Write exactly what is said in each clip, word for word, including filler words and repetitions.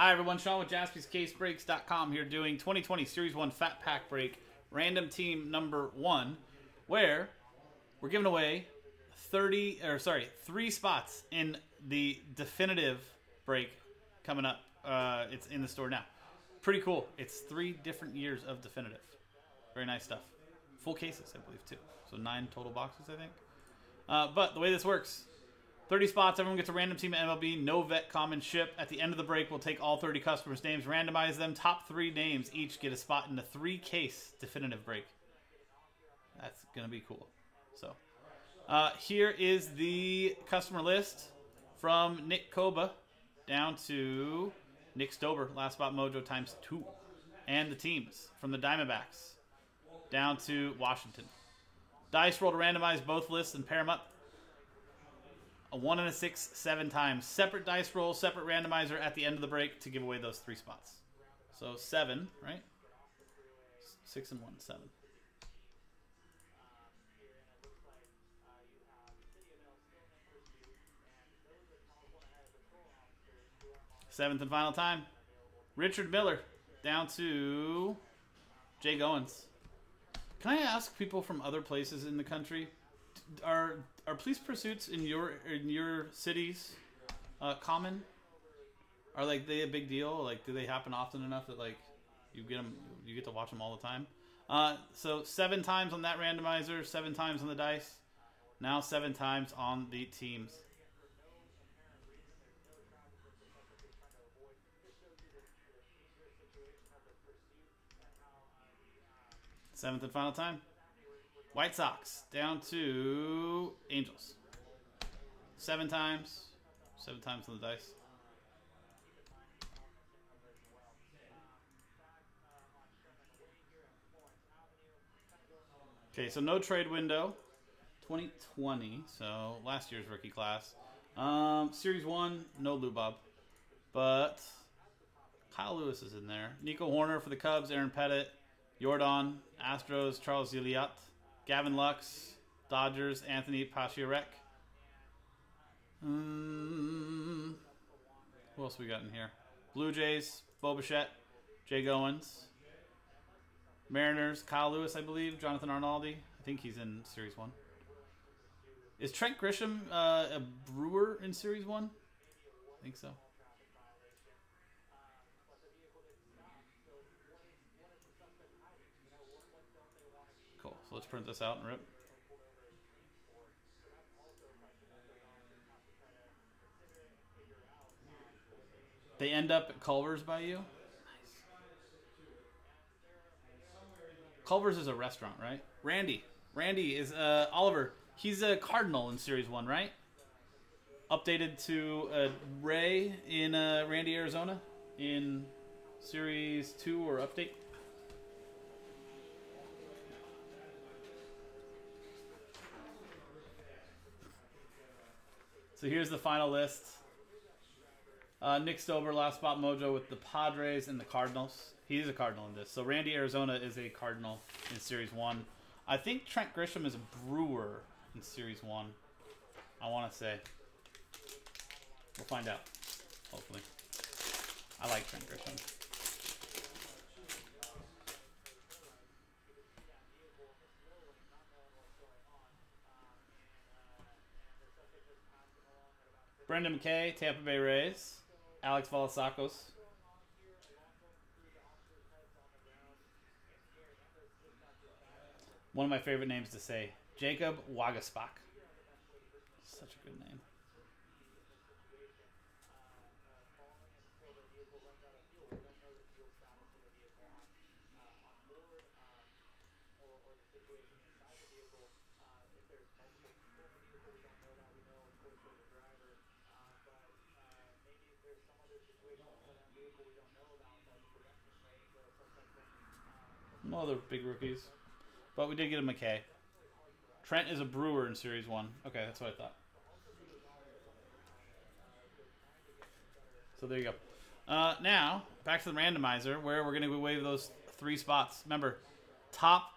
Hi everyone, Sean with Jaspys Case Breaks dot com here doing twenty twenty Series one Fat Pack Break, random team number one, where we're giving away thirty or sorry, three spots in the definitive break coming up. Uh, it's in the store now. Pretty cool. It's three different years of definitive. Very nice stuff. Full cases, I believe, too. So nine total boxes, I think. Uh, but the way this works, thirty spots, everyone gets a random team at M L B, no vet common ship. At the end of the break, we'll take all thirty customers' names, randomize them. Top three names each get a spot in the three-case definitive break. That's going to be cool. So uh, here is the customer list from Nick Coba down to Nick Stober, last spot mojo times two. And the teams from the Diamondbacks down to Washington. Dice roll to randomize both lists and pair them up. A one and a six, seven times. Separate dice roll, separate randomizer at the end of the break to give away those three spots. So seven, right? Six and one, seven. Seventh and final time. Richard Miller down to Jay Goens. Can I ask people from other places in the country, are are police pursuits in your in your cities uh, common? Are like they a big deal? Like, do they happen often enough that like you get them, you get to watch them all the time? Uh, so seven times on that randomizer, seven times on the dice, now seven times on the teams. Seventh and final time. White Sox down to Angels. Seven times. Seven times on the dice. Okay, so no trade window. twenty twenty, so last year's rookie class. Um, Series one, no Lubob. But Kyle Lewis is in there. Nico Horner for the Cubs, Aaron Pettit, Yordan, Astros, Charles Zilliat. Gavin Lux, Dodgers, Anthony Pasciarek. Um, who else we got in here? Blue Jays, Bobichette, Jay Goens. Mariners, Kyle Lewis, I believe. Jonathan Arnoldi. I think he's in Series one. Is Trent Grisham uh, a Brewer in Series one? I think so. So let's print this out and rip. They end up at Culver's by you? Nice. Culver's is a restaurant, right? Randy. Randy is uh, Oliver. He's a Cardinal in Series one, right? Updated to uh, Ray in uh, Randy, Arizona in Series two or update. So here's the final list. Uh, Nick Stober, last spot mojo with the Padres and the Cardinals. He is a Cardinal in this. So Randy Arozarena is a Cardinal in Series one. I think Trent Grisham is a Brewer in Series one. I want to say. We'll find out, hopefully. I like Trent Grisham. Brendan McKay, Tampa Bay Rays. Alex Valasakos. One of my favorite names to say. Jacob Wagaspak. Such a good name. No other big rookies. But we did get a McKay. Trent is a Brewer in Series one. Okay, that's what I thought. So there you go. Uh, now, back to the randomizer, where we're going to waive those three spots. Remember, top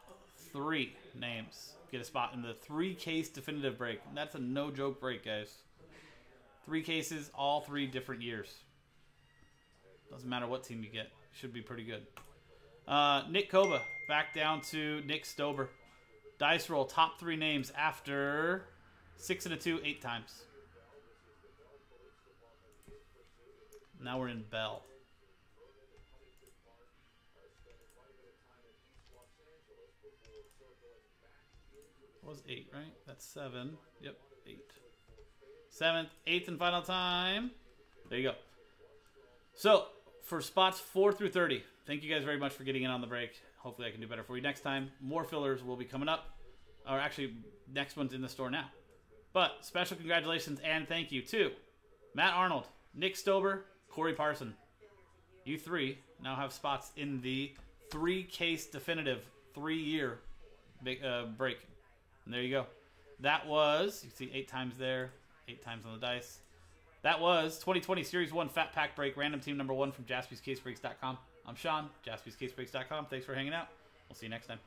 three names get a spot in the three-case definitive break. And that's a no-joke break, guys. Three cases, all three different years. Doesn't matter what team you get. Should be pretty good. Uh, Nick Coba back down to Nick Stober. Dice roll top three names after six and a two, eight times. Now we're in Bell. It was eight, right? That's seven. Yep, eight. Seventh, eighth, and final time. There you go. So, for spots four through thirty, thank you guys very much for getting in on the break. Hopefully I can do better for you next time. More fillers will be coming up. Or actually, next one's in the store now. But special congratulations and thank you to Matt Arnold, Nick Stober, Corey Parson. You three now have spots in the three-case definitive three-year uh, break. And there you go. That was, you can see eight times there, eight times on the dice. That was twenty twenty Series one Fat Pack Break, Random Team Number one from Jaspys Case Breaks dot com. I'm Sean, Jaspys Case Breaks dot com. Thanks for hanging out. We'll see you next time.